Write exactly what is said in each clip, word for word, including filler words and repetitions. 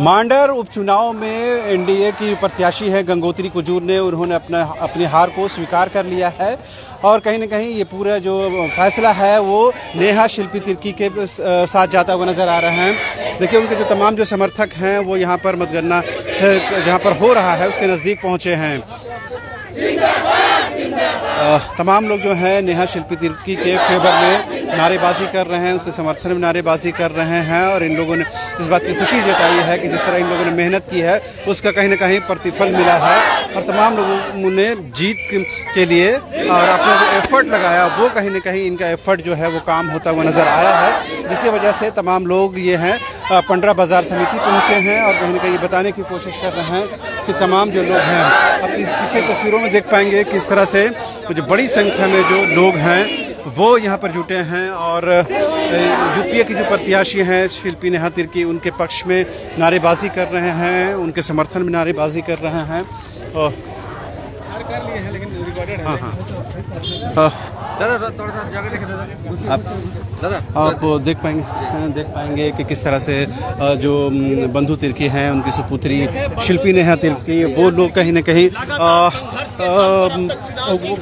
मांडर उपचुनाव में एनडीए की प्रत्याशी है गंगोत्री कुजूर ने उन्होंने अपना अपनी हार को स्वीकार कर लिया है और कहीं ना कहीं ये पूरा जो फैसला है वो नेहा शिल्पी तिर्की के साथ जाता हुआ नज़र आ रहा है। देखिए उनके जो तमाम जो समर्थक हैं वो यहाँ पर मतगणना जहाँ पर हो रहा है उसके नज़दीक पहुँचे हैं। तमाम लोग जो हैं नेहा शिल्पी तिर्की के फेवर में नारेबाजी कर रहे हैं, उसके समर्थन में नारेबाजी कर रहे हैं और इन लोगों ने इस बात की खुशी जताई है कि जिस तरह इन लोगों ने मेहनत की है उसका कहीं ना कहीं प्रतिफल मिला है और तमाम लोगों ने जीत के लिए और अपना जो एफर्ट लगाया वो कहीं ना कहीं इनका एफर्ट जो है वो काम होता हुआ नज़र आया है, जिसकी वजह से तमाम लोग ये हैं पंडरा बाजार समिति पहुँचे हैं और कहीं ना कहीं बताने की कोशिश कर रहे हैं कि तमाम जो लोग हैं अब इस पीछे तस्वीरों में देख पाएंगे किस तरह से जो बड़ी संख्या में जो लोग हैं वो यहाँ पर जुटे हैं और यूपीए की जो प्रत्याशी हैं शिल्पी नेहा तिर्की उनके पक्ष में नारेबाजी कर रहे हैं, उनके समर्थन में नारेबाजी कर रहे हैं। और हाँ हाँ आप आप देख पाएंगे देख पाएंगे कि किस तरह से जो बंधु तिर्की हैं उनकी सुपुत्री शिल्पी नेहा तिर्की वो लोग कहीं ना कहीं वो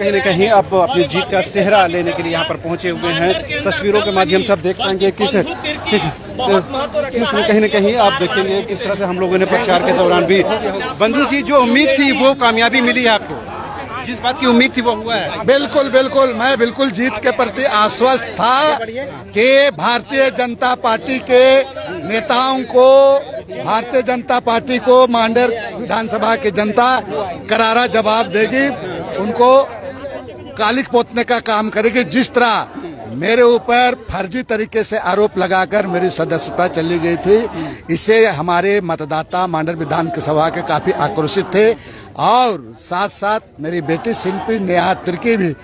कहीं ना कहीं आप अपनी जीत का सेहरा लेने के लिए यहाँ पर पहुँचे हुए हैं। तस्वीरों के माध्यम से आप देख पाएंगे किस कहीं ना कहीं आप देखेंगे किस तरह से हम लोगों ने प्रचार के दौरान भी बंधु जी जो उम्मीद थी वो कामयाबी मिली है आपको, जिस बात की उम्मीद थी वो हुआ है। बिल्कुल बिल्कुल मैं बिल्कुल जीत के प्रति आश्वस्त था कि भारतीय जनता पार्टी के नेताओं को भारतीय जनता पार्टी को मांडर विधानसभा की जनता करारा जवाब देगी, उनको कालिक पोतने का काम करेगी। जिस तरह मेरे ऊपर फर्जी तरीके से आरोप लगाकर मेरी सदस्यता चली गई थी, इससे हमारे मतदाता मांडर विधानसभा के काफ़ी आक्रोशित थे और साथ साथ मेरी बेटी शिल्पी नेहा तिर्की भी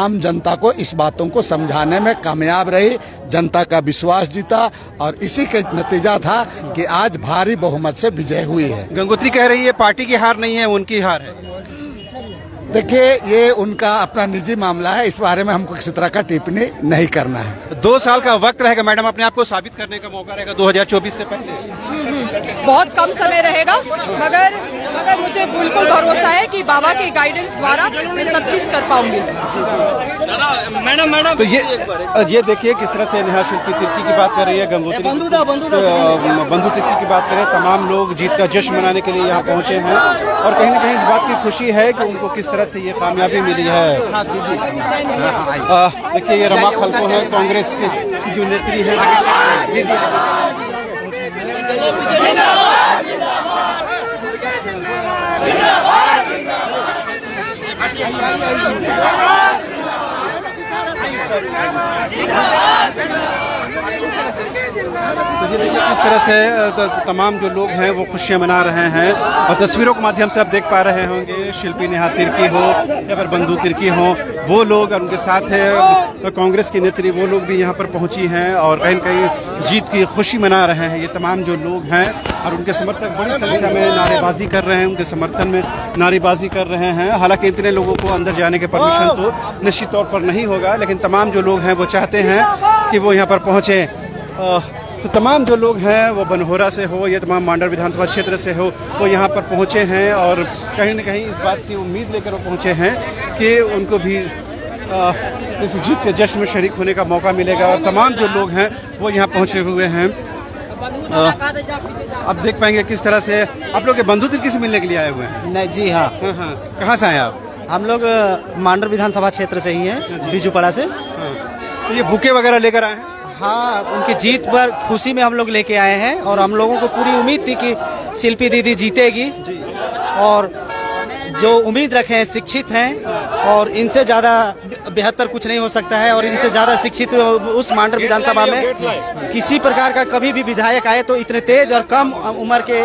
आम जनता को इस बातों को समझाने में कामयाब रही, जनता का विश्वास जीता और इसी के नतीजा था कि आज भारी बहुमत से विजय हुई है। गंगोत्री कह रही है पार्टी की हार नहीं है, उनकी हार है। देखिए ये उनका अपना निजी मामला है, इस बारे में हमको किसी तरह का टिप्पणी नहीं करना है। दो साल का वक्त रहेगा मैडम, अपने आप को साबित करने का मौका रहेगा दो हज़ार चौबीस से पहले। बहुत कम समय रहेगा मगर मगर मुझे बिल्कुल भरोसा है कि बाबा के गाइडेंस द्वारा मैं सब चीज कर पाऊंगी। मैडम मैडम तो ये ये देखिए किस तरह से नेहा शिल्पी तिर्की की बात कर रही है, गंगोत्री बंधु तिर्की की बात करें। तमाम लोग जीत का जश्न मनाने के लिए यहाँ पहुँचे हैं और कहीं ना कहीं इस बात की खुशी है कि उनको किस तरह से ये कामयाबी मिली है। देखिए ये रमा खलको है कांग्रेस की जो नेत्री है। इस तरह से तमाम जो लोग हैं वो खुशियां मना रहे हैं और तस्वीरों के माध्यम से आप देख पा रहे होंगे शिल्पी नेहा तिर्की हो या फिर बंधु तिर्की हो वो लोग और उनके साथ है कांग्रेस की नेत्री वो लोग भी यहाँ पर पहुँची हैं और कहीं कहीं जीत की खुशी मना रहे हैं। ये तमाम जो लोग हैं और उनके समर्थक बड़ी संख्या में नारेबाजी कर रहे हैं, उनके समर्थन में नारेबाजी कर रहे हैं। हालांकि इतने लोगों को अंदर जाने के परमिशन तो निश्चित तौर पर नहीं होगा, लेकिन तमाम जो लोग हैं वो चाहते हैं कि वो यहाँ पर पहुँचें। तो तमाम जो लोग हैं वो बनहोरा से हो या तमाम मांडर विधानसभा क्षेत्र से हो वो यहाँ पर पहुँचे हैं और कहीं ना कहीं इस बात की उम्मीद लेकर वो पहुँचे हैं कि उनको भी आ, इस जीत के जश्न में शरीक होने का मौका मिलेगा और तमाम जो लोग हैं वो यहाँ पहुँचे हुए हैं। आप देख पाएंगे किस तरह से आप लोग बंधु तिर्की से मिलने के लिए आए हुए हैं। नहीं जी हाँ हाँ हाँ कहाँ से आए आप? हम लोग मांडर विधानसभा क्षेत्र से ही हैं, बीजूपाड़ा से। तो ये बुके वगैरह लेकर आए हैं? हाँ उनकी जीत पर खुशी में हम लोग लेके आए हैं और हम लोगों को पूरी उम्मीद थी कि शिल्पी दीदी जीतेगी जी। और जो उम्मीद रखे हैं शिक्षित हैं और इनसे ज़्यादा बेहतर कुछ नहीं हो सकता है और इनसे ज़्यादा शिक्षित उस मांडर विधानसभा में किसी प्रकार का कभी भी विधायक आए तो इतने तेज और कम उम्र के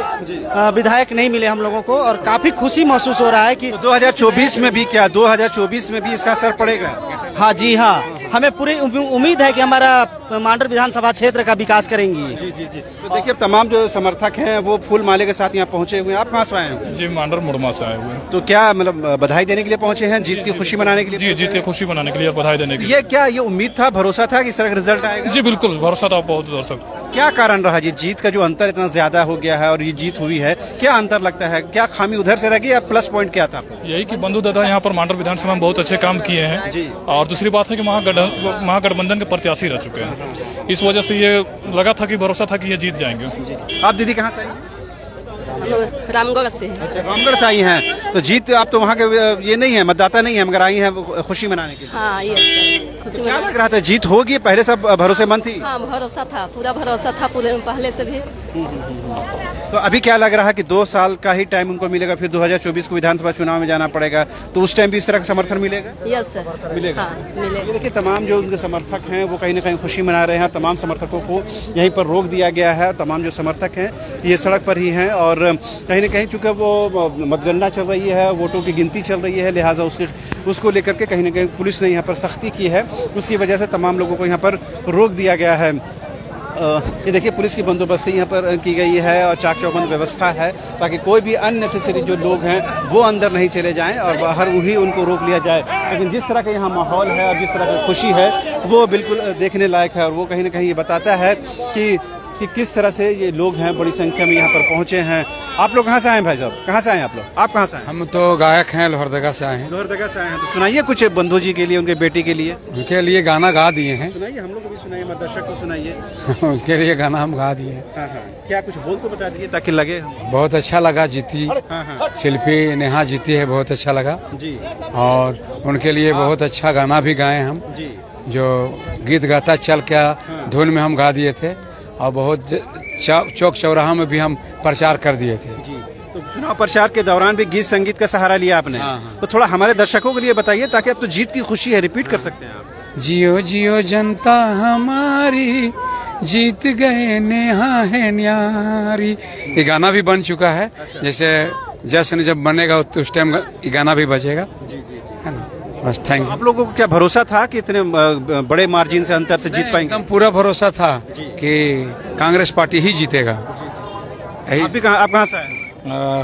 विधायक नहीं मिले हम लोगों को और काफ़ी खुशी महसूस हो रहा है कि दो हज़ार चौबीस में भी क्या दो हज़ार चौबीस में भी इसका असर पड़ेगा। हाँ जी हाँ हमें पूरी उम्मीद है कि हमारा मांडर विधानसभा क्षेत्र का विकास करेंगी। जी जी जी तो देखिए तमाम जो समर्थक हैं वो फूल माले के साथ यहाँ पहुँचे हुए हैं। आप कहाँ से आए हैं? जी मांडर मुड़मा से आए हुए हैं। तो क्या मतलब बधाई देने के लिए पहुँचे हैं, जीत की खुशी मनाने के लिए? जी जीत की खुशी मनाने के लिए, बधाई देने के लिए। ये क्या ये उम्मीद था, भरोसा था कि इस तरह का रिजल्ट आएगा? जी बिल्कुल भरोसा था बहुत दर्शक। क्या कारण रहा जी जीत का जो अंतर इतना ज्यादा हो गया है और ये जीत हुई है, क्या अंतर लगता है, क्या खामी उधर से रहेगी या प्लस पॉइंट क्या था? यही कि बंधु दादा यहाँ पर मांडर विधानसभा में बहुत अच्छे काम किए हैं जी। और दूसरी बात है कि महागठबंधन के प्रत्याशी रह चुके हैं, इस वजह से ये लगा था कि भरोसा था कि ये जीत जाएंगे। आप दीदी कहाँ से आएंगे? रामगढ़ से। अच्छा, रामगढ़ से आई हैं, तो जीत आप तो वहाँ के ये नहीं है, मतदाता नहीं है, मगर आई हैं खुशी मनाने के लिए। हाँ, ये खुशी क्या लग रहा था जीत होगी? पहले सब भरोसेमंद थी? हाँ, भरोसा था, पूरा भरोसा था, पूरे पहले से भी। तो अभी क्या लग रहा है कि दो साल का ही टाइम उनको मिलेगा, फिर दो हज़ार चौबीस को विधानसभा चुनाव में जाना पड़ेगा, तो उस टाइम भी इस तरह का समर्थन मिलेगा? यस सर, मिलेगा। देखिए हाँ, तमाम जो उनके समर्थक हैं वो कहीं ना कहीं खुशी मना रहे हैं। तमाम समर्थकों को यहीं पर रोक दिया गया है, तमाम जो समर्थक हैं ये सड़क पर ही हैं और कहीं ना कहीं चूँकि वो मतगणना चल रही है, वोटों की गिनती चल रही है, लिहाजा उसके उसको लेकर के कहीं ना कहीं पुलिस ने यहाँ पर सख्ती की है, उसकी वजह से तमाम लोगों को यहाँ पर रोक दिया गया है। ये देखिए पुलिस की बंदोबस्ती यहाँ पर की गई है और चाक चौबंद व्यवस्था है ताकि कोई भी अननेसेसरी जो लोग हैं वो अंदर नहीं चले जाएं और बाहर ही उनको रोक लिया जाए। लेकिन जिस तरह का यहाँ माहौल है और जिस तरह की खुशी है वो बिल्कुल देखने लायक है और वो कहीं ना कहीं ये बताता है कि कि किस तरह से ये लोग हैं बड़ी संख्या में यहाँ पर पहुँचे हैं। आप लोग कहाँ से आए भाई साहब? कहाँ से आए आप लोग? आप कहाँ से आए? हम तो गायक हैं, लोहरदगा से आए हैं। लोहरदगा से आए हैं, तो सुनाइए कुछ बंधु जी के लिए, उनके बेटी के लिए। उनके लिए गाना गा दिए हैं, सुनाइए, हम लोग को भी सुनाइए, दर्शक को सुनाइए। उनके लिए गाना हम गा दिए। हाँ हाँ, क्या कुछ बोल तो बता दिए ताकि लगे। बहुत अच्छा लगा, जीती शिल्पी नेहा जीती है, बहुत अच्छा लगा जी। और उनके लिए बहुत अच्छा गाना भी गाए हम, जो गीत गाता चल क्या धुन में हम गा दिए थे और बहुत चौक चौराहा में भी हम प्रचार कर दिए थे जी। तो चुनाव प्रचार के दौरान भी गीत संगीत का सहारा लिया आपने? हाँ। तो थोड़ा हमारे दर्शकों के लिए बताइए ताकि अब तो जीत की खुशी है, रिपीट कर सकते हैं आप। जियो जियो जनता हमारी, जीत गए नेहा है न्यारी, ये गाना भी बन चुका है। अच्छा। जैसे जश्न जब बनेगा तो उस टाइम ये गाना भी बजेगा जी, जी, है ना। बस थैंक यू। आप लोगों को क्या भरोसा था कि इतने बड़े मार्जिन से अंतर से जीत पाएंगे? एकदम पूरा भरोसा था कि कांग्रेस पार्टी ही जीतेगा। यही आप, कहा, आप कहाँ से आए?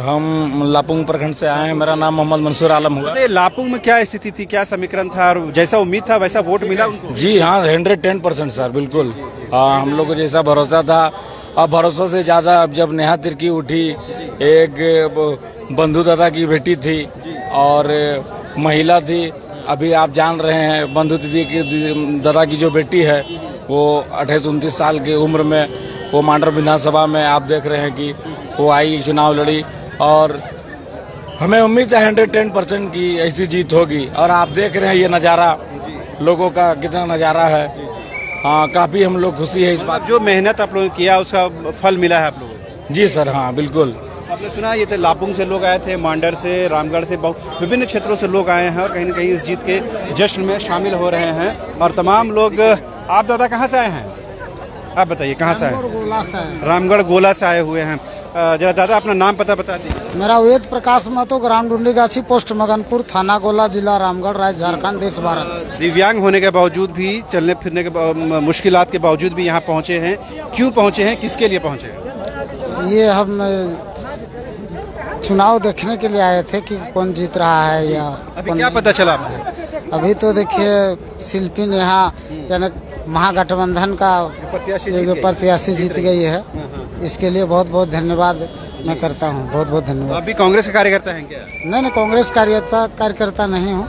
हम लापुंग प्रखंड से आए हैं, मेरा नाम मोहम्मद मंसूर आलम हुआ। अरे लापुंग में क्या स्थिति थी, क्या समीकरण था और जैसा उम्मीद था वैसा वोट मिला उनको? जी हाँ, हंड्रेड टेन परसेंट सर, बिल्कुल। हाँ, हम लोग को जैसा भरोसा था, अब भरोसा से ज़्यादा अब जब नेहा तिर्की उठी, एक बंधु दादा की बेटी थी और महिला थी। अभी आप जान रहे हैं बंधु दीदी की दादा की जो बेटी है वो अट्ठाईस उनतीस साल की उम्र में वो मांडर विधानसभा में आप देख रहे हैं कि वो आई, चुनाव लड़ी और हमें उम्मीद है हंड्रेड टेन परसेंट की ऐसी जीत होगी। और आप देख रहे हैं ये नज़ारा लोगों का, कितना नज़ारा है। हाँ, काफ़ी हम लोग खुशी है इस बात, जो मेहनत आप लोगों ने किया उसका फल मिला है आप लोगों को। जी सर हाँ, बिल्कुल। आपने सुना ये थे लापुंग से लोग आए थे, मांडर से, रामगढ़ से, बहुत विभिन्न क्षेत्रों से लोग आए हैं और कहीं ना कहीं इस जीत के जश्न में शामिल हो रहे हैं। और तमाम लोग, आप दादा कहाँ से आए हैं? आप बताइए कहाँ से आए? रामगढ़ गोला से आए हुए हैं। जरा दादा अपना नाम पता बता दीजिए। मेरा वेद प्रकाश महतो, ग्राम डुंडी गाछी, पोस्ट मगनपुर, थाना गोला, जिला रामगढ़, राज्य झारखंड, देश भारत। दिव्यांग होने के बावजूद भी, चलने फिरने के मुश्किलात के बावजूद भी यहाँ पहुँचे हैं, क्यों पहुँचे हैं, किसके लिए पहुँचे हैं? ये हम चुनाव देखने के लिए आए थे कि कौन जीत रहा है या अभी क्या पता चला आपको? अभी तो देखिए शिल्पी नेहा यानी महागठबंधन का ये जो प्रत्याशी जीत गई है, इसके लिए बहुत बहुत धन्यवाद मैं करता हूँ, बहुत बहुत धन्यवाद। अभी कांग्रेस के कार्यकर्ता हैं क्या? नहीं नहीं, कांग्रेस कार्यकर्ता कार्यकर्ता नहीं हूँ,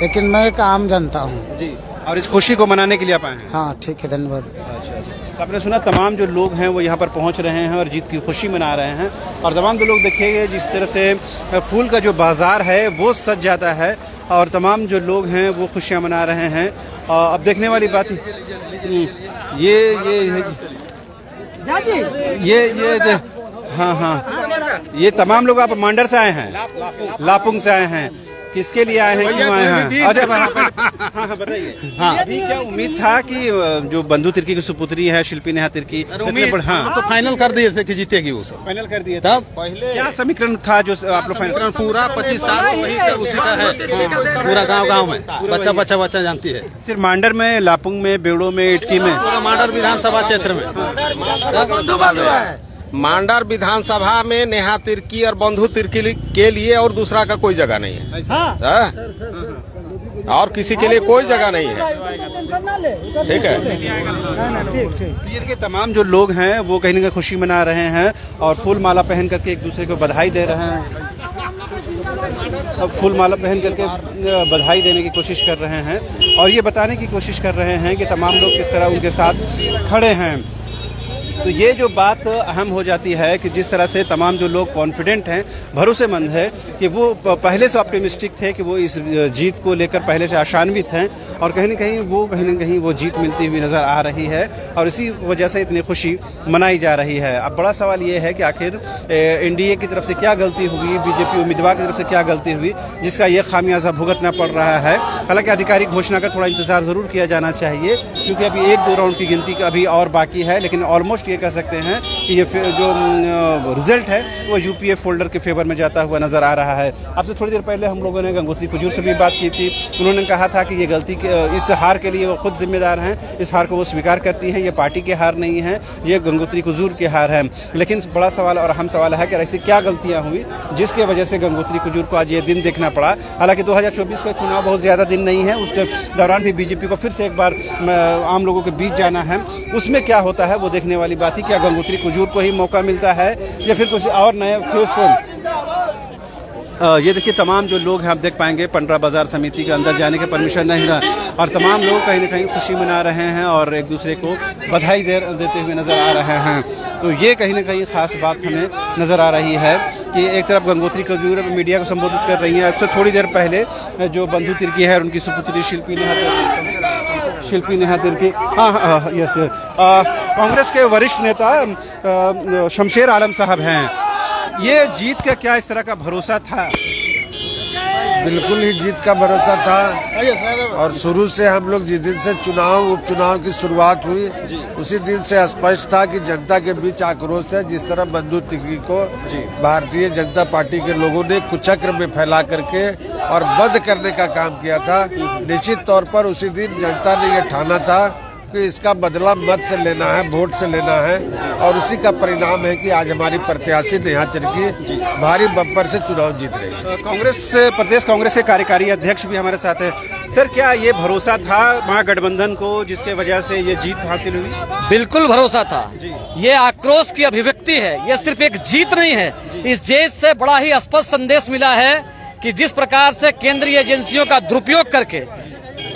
लेकिन मैं एक आम जनता हूँ जी। और इस खुशी को मनाने के लिए आप आए हैं? हाँ ठीक है, धन्यवाद। आपने सुना तमाम जो लोग हैं वो यहाँ पर पहुँच रहे हैं और जीत की खुशी मना रहे हैं। और तमाम जो लोग देखिए जिस तरह से फूल का जो बाज़ार है वो सज जाता है और तमाम जो लोग हैं वो खुशियाँ मना रहे हैं। और अब देखने वाली बात है ये ये ये ये, ये हाँ हाँ ये तमाम लोग, आप मांडर से आए हैं, लापुंग से आए हैं, किसके लिए आए हैं, क्यों आए हैं? अरे हाँ बताइए। हाँ, अभी क्या उम्मीद था कि जो बंधु तिर्की की सुपुत्री है शिल्पी नेहा तिर्की, हाँ तो फाइनल कर दिए थे कि जीतेगी वो सब, फाइनल कर दिए तब? पहले क्या समीकरण था जो आप लोग फाइनल? पूरा पच्चीस साल से वही उसी का है, पूरा गाँव गाँव में, बच्चा बच्चा बच्चा जानती है। सिर्फ मांडर में, लापुंग में, बेड़ो में, इटकी में, पूरा मांडर विधानसभा क्षेत्र में, मांडर विधानसभा में नेहा तिर्की और बंधु तिर्की के लिए और दूसरा का कोई जगह नहीं है। और किसी के लिए कोई जगह नहीं है। ठीक है, तमाम जो लोग हैं वो कहीं ना कहीं खुशी मना रहे हैं और फूल माला पहन करके एक दूसरे को बधाई दे रहे हैं, फूल माला पहन करके बधाई देने की कोशिश कर रहे हैं और ये बताने की कोशिश कर रहे हैं कि तमाम लोग किस तरह उनके साथ खड़े हैं। तो ये जो बात अहम हो जाती है कि जिस तरह से तमाम जो लोग कॉन्फिडेंट हैं, भरोसेमंद है कि वो पहले से ऑप्टिमिस्टिक थे कि वो इस जीत को लेकर पहले से आशान्वित हैं और कहीं ना कहीं वो कहीं ना कहीं वो जीत मिलती हुई नज़र आ रही है और इसी वजह से इतनी खुशी मनाई जा रही है। अब बड़ा सवाल ये है कि आखिर एनडीए की तरफ से क्या गलती हुई, बीजेपी उम्मीदवार की तरफ से क्या गलती हुई जिसका ये खामियाजा भुगतना पड़ रहा है। हालांकि आधिकारिक घोषणा का थोड़ा इंतजार ज़रूर किया जाना चाहिए क्योंकि अभी एक दो राउंड की गिनती अभी और बाकी है, लेकिन ऑलमोस्ट ये कह सकते हैं कि ये जो रिजल्ट है वो यूपीए फोल्डर के फेवर में जाता हुआ नजर आ रहा है। अब से थोड़ी देर पहले हम लोगों ने गंगोत्री कुजूर से भी बात की थी, उन्होंने कहा था कि ये गलती के, इस हार के लिए वो खुद जिम्मेदार हैं, इस हार को वो स्वीकार करती हैं, ये पार्टी के हार नहीं है, ये गंगोत्री कुजूर के हार है। लेकिन बड़ा सवाल और अहम सवाल है कि ऐसी क्या गलतियाँ हुई जिसकी वजह से गंगोत्री कुजूर को आज ये दिन देखना पड़ा। हालांकि दो हज़ार चौबीस का चुनाव बहुत ज़्यादा दिन नहीं है, उसके दौरान भी बीजेपी को फिर से एक बार आम लोगों के बीच जाना है, उसमें क्या होता है वो देखने वाली बात ही। क्या गंगोत्री कुजूर को ही मौका मिलता है या फिर कुछ और नए फेस को? ये देखिए तमाम जो लोग हैं आप देख पाएंगे पंडरा बाजार समिति के अंदर जाने के परमिशन नहीं है और तमाम लोग कहीं ना कहीं खुशी मना रहे हैं और एक दूसरे को बधाई दे देते हुए नज़र आ रहे हैं। तो ये कहीं ना कहीं ख़ास बात हमें नज़र आ रही है कि एक तरफ गंगोत्री कुजूर मीडिया को संबोधित कर रही है। अब से थोड़ी देर पहले जो बंधु तिर्की है और उनकी सुपुत्री शिल्पी नेहा शिल्पी नेहा तिर्की हाँ हाँ यस कांग्रेस के वरिष्ठ नेता शमशेर आलम साहब हैं, ये जीत का क्या इस तरह का भरोसा था? बिल्कुल ही जीत का भरोसा था और शुरू से हम लोग जिस दिन से चुनाव उपचुनाव की शुरुआत हुई उसी दिन से स्पष्ट था कि जनता के बीच आक्रोश है। जिस तरह बंधु तिर्की को भारतीय जनता पार्टी के लोगों ने कुचक्र में फैला करके और बंद करने का काम किया था, निश्चित तौर पर उसी दिन जनता ने यह ठाना था कि इसका बदला मत से लेना है, वोट से लेना है और उसी का परिणाम है कि आज हमारी प्रत्याशी नेहा तिर्की भारी बम्पर से चुनाव जीत रही है। कांग्रेस से प्रदेश कांग्रेस के कार्यकारी अध्यक्ष भी हमारे साथ हैं। सर, क्या ये भरोसा था महागठबंधन को जिसके वजह से ये जीत हासिल हुई? बिल्कुल भरोसा था। ये आक्रोश की अभिव्यक्ति है, ये सिर्फ एक जीत नहीं है। इस जीत से बड़ा ही स्पष्ट संदेश मिला है कि जिस प्रकार से केंद्रीय एजेंसियों का दुरुपयोग करके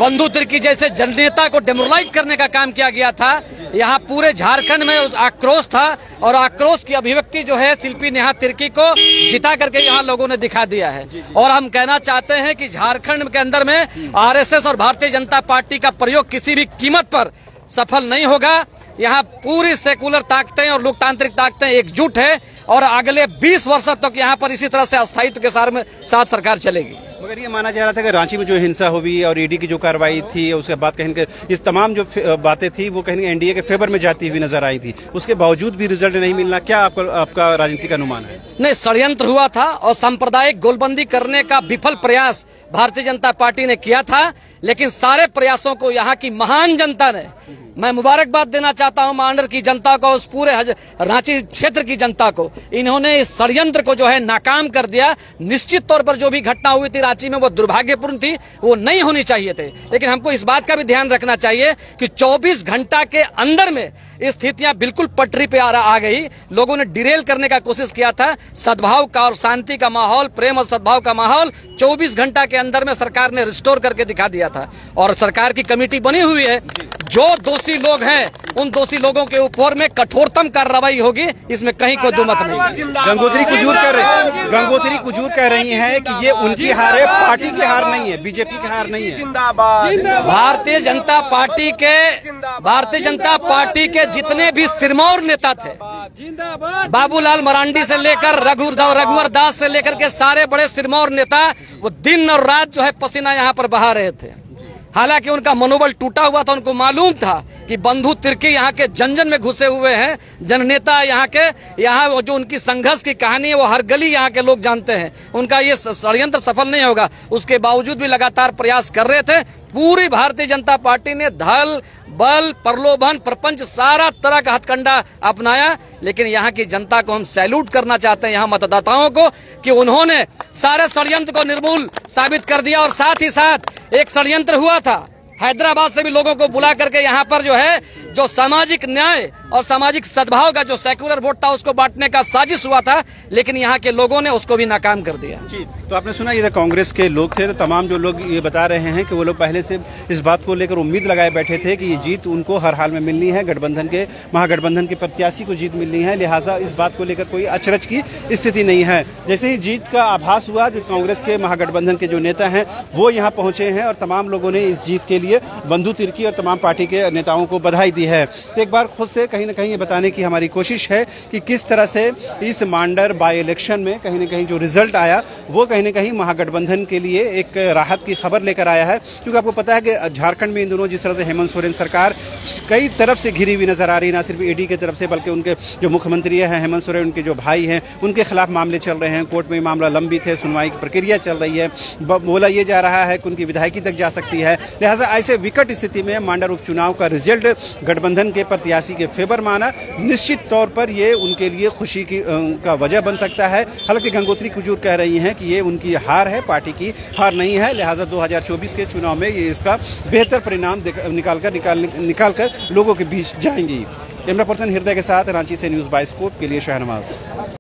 बंधु तिर्की जैसे जननेता को डेमोरलाइज करने का काम किया गया था, यहाँ पूरे झारखंड में उस आक्रोश था और आक्रोश की अभिव्यक्ति जो है शिल्पी नेहा तिर्की को जिता करके यहाँ लोगों ने दिखा दिया है। और हम कहना चाहते हैं कि झारखंड के अंदर में आरएसएस और भारतीय जनता पार्टी का प्रयोग किसी भी कीमत पर सफल नहीं होगा। यहाँ पूरी सेकुलर ताकतें और लोकतांत्रिक ताकतें एकजुट है और अगले बीस वर्षों तक यहाँ पर इसी तरह से अस्थायित्व के साथ में साथ सरकार चलेगी। मगर ये माना जा रहा था कि रांची में जो हिंसा हुई और ईडी की जो कार्रवाई थी उसके बाद कहीं ना कहीं इस तमाम जो बातें थी वो कहीं एनडीए के फेवर में जाती हुई नजर आई थी, उसके बावजूद भी रिजल्ट नहीं मिलना, क्या आपका आपका राजनीति का अनुमान है? नहीं, षड्यंत्र हुआ था और सांप्रदायिक गोलबंदी करने का विफल प्रयास भारतीय जनता पार्टी ने किया था, लेकिन सारे प्रयासों को यहाँ की महान जनता ने, मैं मुबारकबाद देना चाहता हूँ मांडर की जनता को, उस पूरे रांची क्षेत्र की जनता को। इन्होंने इस षड्यंत्र को जो है नाकाम कर दिया। निश्चित तौर पर जो भी घटना हुई थी रांची में वो दुर्भाग्यपूर्ण थी, वो नहीं होनी चाहिए थे, लेकिन हमको इस बात का भी ध्यान रखना चाहिए कि चौबीस घंटा के अंदर में स्थितियां बिल्कुल पटरी पे आ, आ गई। लोगों ने डिरेल करने का कोशिश किया था। सद्भाव का और शांति का माहौल, प्रेम और सद्भाव का माहौल चौबीस घंटा के अंदर में सरकार ने रिस्टोर करके दिखा दिया था और सरकार की कमेटी बनी हुई है। जो दोषी लोग हैं उन दोषी लोगों के ऊपर में कठोरतम कार्रवाई होगी, इसमें कहीं कोई दो मत नहीं। गंगोत्री कुजूर कह रहे गंगोत्री कुजूर कह रही हैं कि ये उनकी हार है, पार्टी की हार नहीं है, बीजेपी की हार नहीं है। भारतीय जनता पार्टी के भारतीय जनता पार्टी के जितने भी सिरमौर नेता थे, बाबूलाल मरांडी से लेकर रघुवर रघुवर दास से लेकर के सारे बड़े सिरमौर नेता वो दिन और रात जो है पसीना यहाँ पर बहा रहे थे। हालांकि उनका मनोबल टूटा हुआ था, उनको मालूम था कि बंधु तिर्की यहाँ के जन जन में घुसे हुए हैं, जननेता यहाँ के, यहाँ जो उनकी संघर्ष की कहानी है वो हर गली यहाँ के लोग जानते हैं। उनका ये षड्यंत्र सफल नहीं होगा, उसके बावजूद भी लगातार प्रयास कर रहे थे। पूरी भारतीय जनता पार्टी ने धल बल प्रलोभन प्रपंच सारा तरह का हथकंडा अपनाया, लेकिन यहाँ की जनता को हम सैल्यूट करना चाहते हैं, यहाँ मतदाताओं को, कि उन्होंने सारे षड्यंत्र को निर्मूल साबित कर दिया। और साथ ही साथ एक षड्यंत्र हुआ था, हैदराबाद से भी लोगों को बुला करके यहाँ पर जो है जो सामाजिक न्याय और सामाजिक सद्भाव का जो सेक्युलर वोट था उसको बांटने का साजिश हुआ था, लेकिन यहाँ के लोगों ने उसको भी नाकाम कर दिया। जी, तो आपने सुना ये कांग्रेस के लोग थे, तो तमाम जो लोग ये बता रहे हैं कि वो लोग पहले से इस बात को लेकर उम्मीद लगाए बैठे थे कि ये जीत उनको हर हाल में मिलनी है, गठबंधन के महागठबंधन के प्रत्याशी को जीत मिलनी है, लिहाजा इस बात को लेकर कोई अचरज की स्थिति नहीं है। जैसे ही जीत का आभास हुआ, जो कांग्रेस के महागठबंधन के जो नेता हैं वो यहाँ पहुँचे हैं और तमाम लोगों ने इस जीत के लिए बंधु तिर्की और तमाम पार्टी के नेताओं को बधाई दी है। तो एक बार खुद से कहीं ना कहीं ये बताने की हमारी कोशिश है कि किस तरह से इस मांडर बाय इलेक्शन में कहीं ना कहीं जो रिजल्ट आया वो कहीं ना कहीं महागठबंधन के लिए एक राहत की खबर लेकर आया है, क्योंकि आपको पता है कि झारखंड में इन दिनों जिस तरह से हेमंत सोरेन सरकार कई तरफ से घिरी हुई नजर आ रही है, ना सिर्फ ईडी की तरफ से बल्कि उनके जो मुख्यमंत्री हैं हेमंत सोरेन, उनके जो भाई हैं उनके खिलाफ मामले चल रहे हैं, कोर्ट में मामला लंबित है, सुनवाई की प्रक्रिया चल रही है, बोला यह जा रहा है कि उनकी विधायकी तक जा सकती है। लिहाजा ऐसे विकट स्थिति में मांडर उपचुनाव का रिजल्ट गठबंधन के प्रत्याशी के फेवर माना, निश्चित तौर पर ये उनके लिए खुशी की का वजह बन सकता है। हालांकि गंगोत्री कुजूर कह रही हैं कि ये उनकी हार है, पार्टी की हार नहीं है, लिहाजा दो हज़ार चौबीस के चुनाव में ये इसका बेहतर परिणाम निकाल कर निकाल निकाल कर लोगों के बीच जाएंगी। कैमरा पर्सन हृदय के साथ रांची से न्यूज़ बाइस्कोप के लिए शाहनवाज।